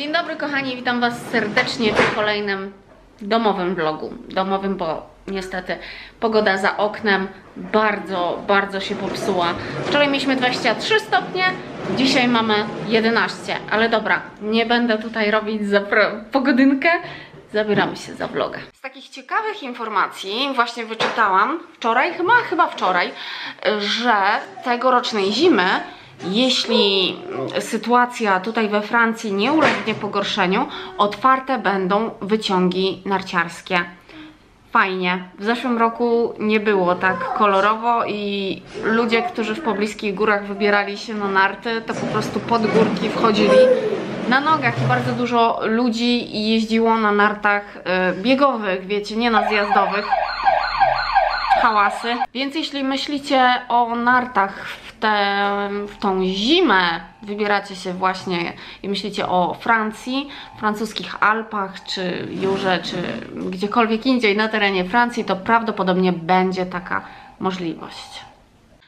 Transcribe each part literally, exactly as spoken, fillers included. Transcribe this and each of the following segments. Dzień dobry kochani, witam was serdecznie w kolejnym domowym vlogu. Domowym, bo niestety pogoda za oknem bardzo, bardzo się popsuła. Wczoraj mieliśmy dwadzieścia trzy stopnie, dzisiaj mamy jedenaście. Ale dobra, nie będę tutaj robić za pogodynkę. Zabieramy się za vloga. Z takich ciekawych informacji właśnie wyczytałam wczoraj, chyba, chyba wczoraj, że tegorocznej zimy, jeśli sytuacja tutaj we Francji nie ulegnie pogorszeniu, otwarte będą wyciągi narciarskie. Fajnie. W zeszłym roku nie było tak kolorowo i ludzie, którzy w pobliskich górach wybierali się na narty, to po prostu pod górki wchodzili na nogach. Bardzo dużo ludzi jeździło na nartach biegowych, wiecie, nie na zjazdowych. Hałasy. Więc jeśli myślicie o nartach w, te, w tą zimę, wybieracie się właśnie i myślicie o Francji, francuskich Alpach, czy Jurze, czy gdziekolwiek indziej na terenie Francji, to prawdopodobnie będzie taka możliwość.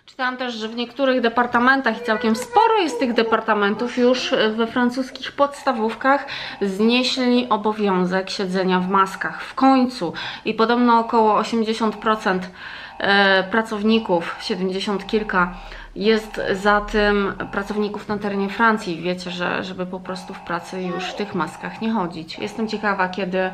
Czytałam też, że w niektórych departamentach, i całkiem sporo jest tych departamentów, już we francuskich podstawówkach znieśli obowiązek siedzenia w maskach. W końcu. I podobno około osiemdziesiąt procent pracowników, siedemdziesiąt kilka, jest za tym pracowników na terenie Francji. Wiecie, że żeby po prostu w pracy już w tych maskach nie chodzić. Jestem ciekawa, kiedy...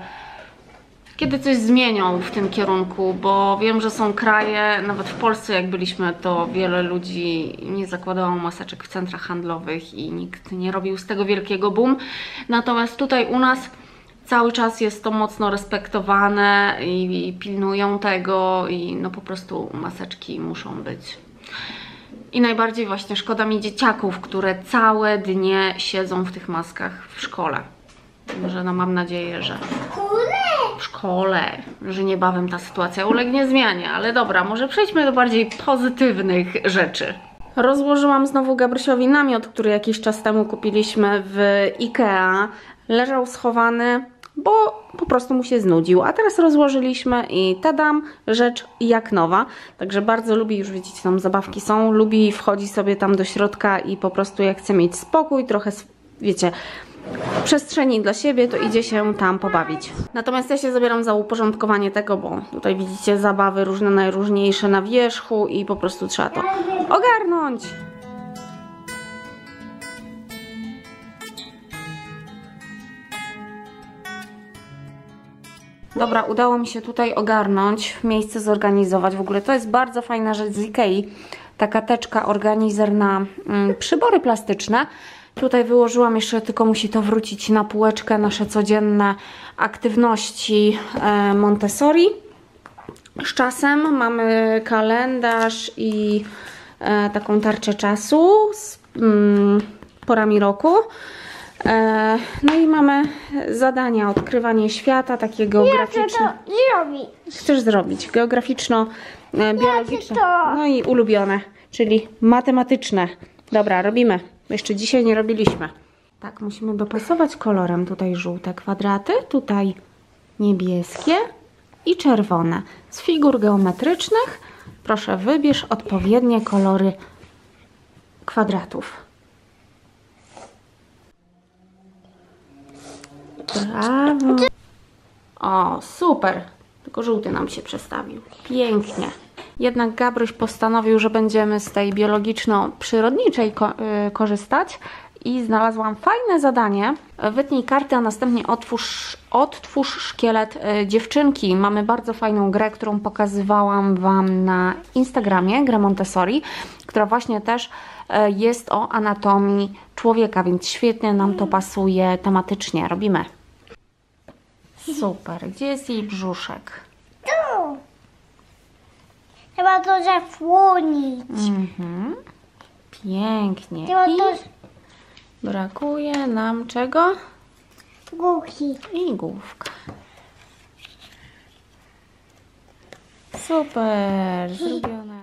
Kiedy coś zmienią w tym kierunku, bo wiem, że są kraje, nawet w Polsce jak byliśmy, to wiele ludzi nie zakładało maseczek w centrach handlowych i nikt nie robił z tego wielkiego boom. Natomiast tutaj u nas cały czas jest to mocno respektowane i, i pilnują tego i no po prostu maseczki muszą być. I najbardziej właśnie szkoda mi dzieciaków, które całe dnie siedzą w tych maskach w szkole. Może no mam nadzieję, że... w szkole, że niebawem ta sytuacja ulegnie zmianie, ale dobra, może przejdźmy do bardziej pozytywnych rzeczy. Rozłożyłam znowu Gabrysiowi namiot, który jakiś czas temu kupiliśmy w Ikea. Leżał schowany, bo po prostu mu się znudził, a teraz rozłożyliśmy i tadam, rzecz jak nowa. Także bardzo lubi, już widzicie, tam zabawki są, lubi, wchodzi sobie tam do środka i po prostu jak chce mieć spokój, trochę, wiecie... przestrzeni dla siebie, to idzie się tam pobawić. Natomiast ja się zabieram za uporządkowanie tego, bo tutaj widzicie zabawy różne, najróżniejsze na wierzchu i po prostu trzeba to ogarnąć. Dobra, udało mi się tutaj ogarnąć, miejsce zorganizować. W ogóle to jest bardzo fajna rzecz z Ikei. Taka teczka, organizer na mm, przybory plastyczne. Tutaj wyłożyłam jeszcze, tylko musi to wrócić na półeczkę, nasze codzienne aktywności Montessori. Z czasem mamy kalendarz i taką tarczę czasu z porami roku. No i mamy zadania, odkrywanie świata, takie geograficzne. Chcesz zrobić geograficzno-biologiczne, no i ulubione, czyli matematyczne. Dobra, robimy. Jeszcze dzisiaj nie robiliśmy. Tak, musimy dopasować kolorem. Tutaj żółte kwadraty, tutaj niebieskie i czerwone. Z figur geometrycznych proszę wybierz odpowiednie kolory kwadratów. Brawo. O, super. Tylko żółty nam się przestawił. Pięknie. Jednak Gabryś postanowił, że będziemy z tej biologiczno-przyrodniczej ko yy, korzystać i znalazłam fajne zadanie. Wytnij kartę, a następnie otwórz, odtwórz szkielet yy, dziewczynki. Mamy bardzo fajną grę, którą pokazywałam wam na Instagramie, grę Montessori, która właśnie też yy, jest o anatomii człowieka, więc świetnie nam to pasuje tematycznie. Robimy. Super. Gdzie jest jej brzuszek? Tu! Trzeba to zasłonić. Mm-hmm. Pięknie. To... I brakuje nam czego? Główki. I główka. Super, zrobione.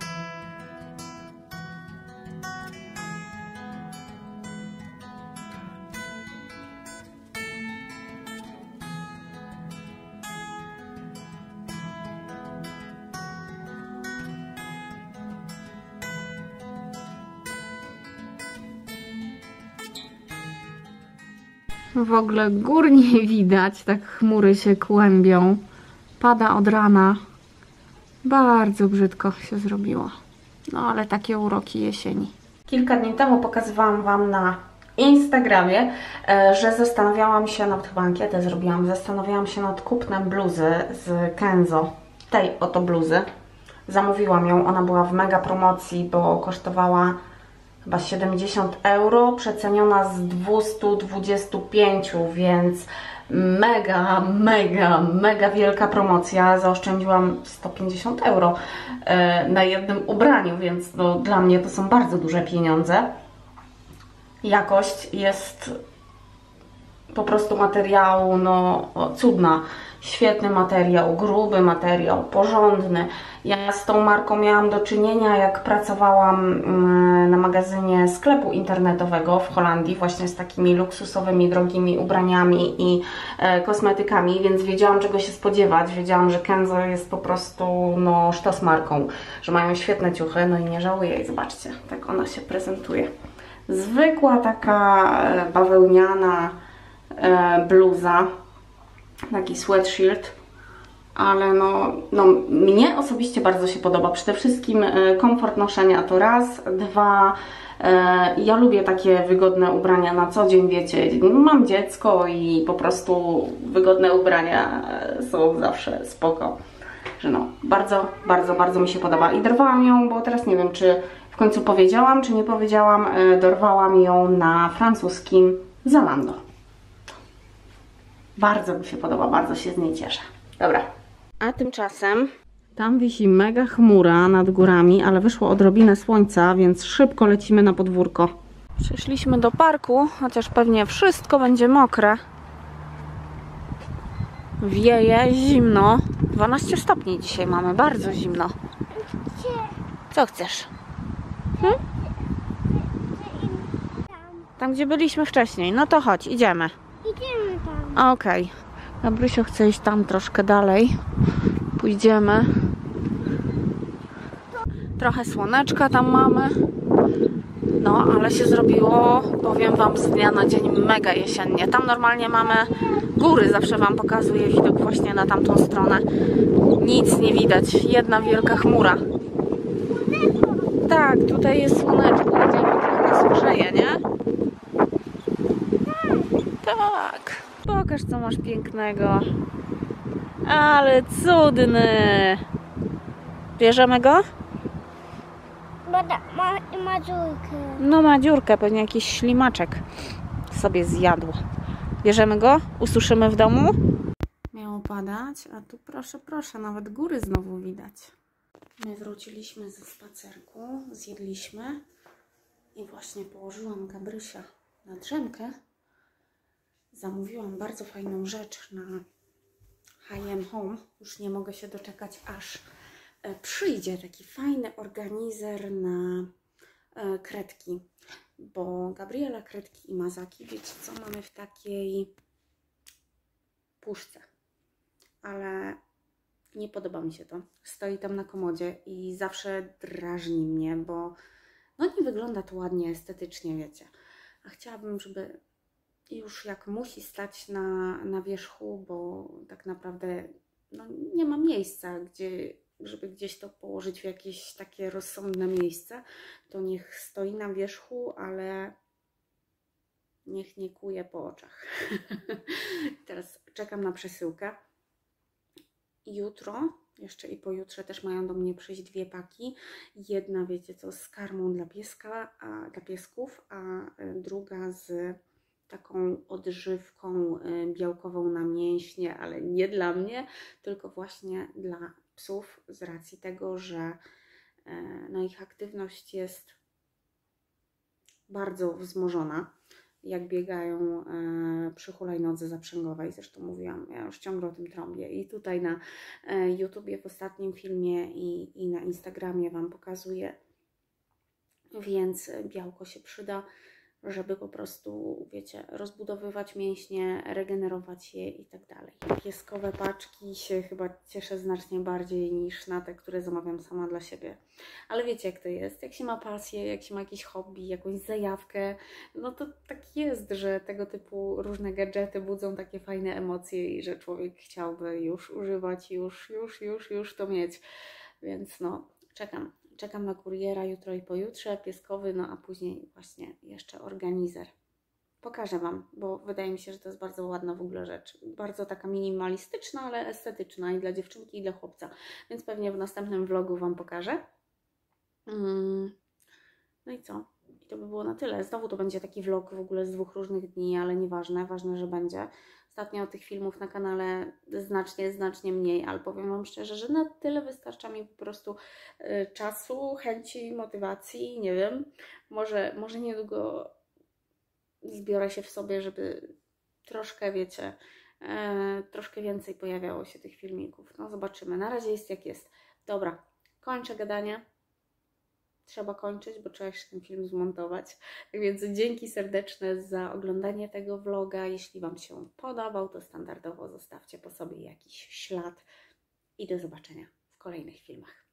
W ogóle gór nie widać, tak chmury się kłębią. Pada od rana. Bardzo brzydko się zrobiło. No ale takie uroki jesieni. Kilka dni temu pokazywałam Wam na Instagramie, że zastanawiałam się, nawet chyba ankietę zrobiłam, zastanawiałam się nad kupnem bluzy z Kenzo. Tej oto bluzy. Zamówiłam ją, ona była w mega promocji, bo kosztowała chyba siedemdziesiąt euro, przeceniona z dwieście dwadzieścia pięć, więc mega, mega, mega wielka promocja. Zaoszczędziłam sto pięćdziesiąt euro na jednym ubraniu, więc no, dla mnie to są bardzo duże pieniądze. Jakość jest po prostu materiału no, cudna. Świetny materiał, gruby materiał, porządny. Ja z tą marką miałam do czynienia, jak pracowałam na magazynie sklepu internetowego w Holandii, właśnie z takimi luksusowymi, drogimi ubraniami i kosmetykami, więc wiedziałam, czego się spodziewać. Wiedziałam, że Kenzo jest po prostu no, sztos marką, że mają świetne ciuchy, no i nie żałuję. I zobaczcie, tak ona się prezentuje. Zwykła taka bawełniana bluza, taki sweatshirt, ale no, no mnie osobiście bardzo się podoba, przede wszystkim komfort noszenia to raz, dwa, ja lubię takie wygodne ubrania na co dzień, wiecie, mam dziecko i po prostu wygodne ubrania są zawsze spoko, że no bardzo, bardzo, bardzo mi się podoba i dorwałam ją, bo teraz nie wiem, czy w końcu powiedziałam, czy nie powiedziałam, dorwałam ją na francuskim Zalando. Bardzo mi się podoba, bardzo się z niej cieszę. Dobra. A tymczasem tam wisi mega chmura nad górami, ale wyszło odrobinę słońca, więc szybko lecimy na podwórko. Przyszliśmy do parku, chociaż pewnie wszystko będzie mokre. Wieje, zimno. dwanaście stopni dzisiaj mamy, bardzo zimno. Co chcesz? Hmm? Tam, gdzie byliśmy wcześniej. No to chodź, idziemy. Idziemy tam. Okej. Okay. Gabrysio chce iść tam troszkę dalej. Pójdziemy. Trochę słoneczka tam mamy. No, ale się zrobiło, powiem Wam, z dnia na dzień mega jesiennie. Tam normalnie mamy góry, zawsze Wam pokazuję widok właśnie na tamtą stronę. Nic nie widać, jedna wielka chmura. Tak, tutaj jest słoneczko, tutaj trochę skrzeje, nie? Tak, pokaż co masz pięknego. Ale cudny. Bierzemy go? Bo da, ma, ma dziurkę. No ma dziurkę, pewnie jakiś ślimaczek sobie zjadł. Bierzemy go? Ususzymy w domu? Miało padać, a tu proszę, proszę, nawet góry znowu widać. My wróciliśmy ze spacerku, zjedliśmy i właśnie położyłam Gabrysia na drzemkę. Zamówiłam bardzo fajną rzecz na H M Home. Już nie mogę się doczekać, aż przyjdzie taki fajny organizer na kredki. Bo Gabriela kredki i mazaki, wiecie co, mamy w takiej puszce. Ale nie podoba mi się to. Stoi tam na komodzie i zawsze drażni mnie, bo no nie wygląda to ładnie, estetycznie, wiecie. A chciałabym, żeby... I już jak musi stać na, na wierzchu, bo tak naprawdę no, nie ma miejsca, gdzie, żeby gdzieś to położyć w jakieś takie rozsądne miejsce, to niech stoi na wierzchu, ale niech nie kuje po oczach. Teraz czekam na przesyłkę. Jutro, jeszcze i pojutrze też mają do mnie przyjść dwie paki. Jedna, wiecie co, z karmą dla pieska, a, dla piesków, a druga z... taką odżywką białkową na mięśnie, ale nie dla mnie, tylko właśnie dla psów z racji tego, że no, ich aktywność jest bardzo wzmożona, jak biegają przy hulajnodze zaprzęgowej, zresztą mówiłam, ja już ciągle o tym trąbię i tutaj na YouTubie w ostatnim filmie i, i na Instagramie Wam pokazuję, więc białko się przyda. żeby po prostu, wiecie, rozbudowywać mięśnie, regenerować je i tak dalej. Pieskowe paczki się chyba cieszę znacznie bardziej niż na te, które zamawiam sama dla siebie. Ale wiecie, jak to jest, jak się ma pasję, jak się ma jakieś hobby, jakąś zajawkę, no to tak jest, że tego typu różne gadżety budzą takie fajne emocje i że człowiek chciałby już używać, już, już, już, już to mieć. Więc no, czekam. Czekam na kuriera jutro i pojutrze, pieskowy, no a później właśnie jeszcze organizer. Pokażę Wam, bo wydaje mi się, że to jest bardzo ładna w ogóle rzecz. Bardzo taka minimalistyczna, ale estetyczna i dla dziewczynki, i dla chłopca. Więc pewnie w następnym vlogu Wam pokażę. No i co? I to by było na tyle. Znowu to będzie taki vlog w ogóle z dwóch różnych dni, ale nieważne, ważne, że będzie. Ostatnio tych filmów na kanale znacznie, znacznie mniej, ale powiem Wam szczerze, że na tyle wystarcza mi po prostu y, czasu, chęci, motywacji, nie wiem. Może, może niedługo zbiorę się w sobie, żeby troszkę, wiecie, y, troszkę więcej pojawiało się tych filmików. No zobaczymy, na razie jest jak jest. Dobra, kończę gadanie. Trzeba kończyć, bo trzeba jeszcze ten film zmontować. Tak więc dzięki serdeczne za oglądanie tego vloga. Jeśli Wam się podobał, to standardowo zostawcie po sobie jakiś ślad i do zobaczenia w kolejnych filmach.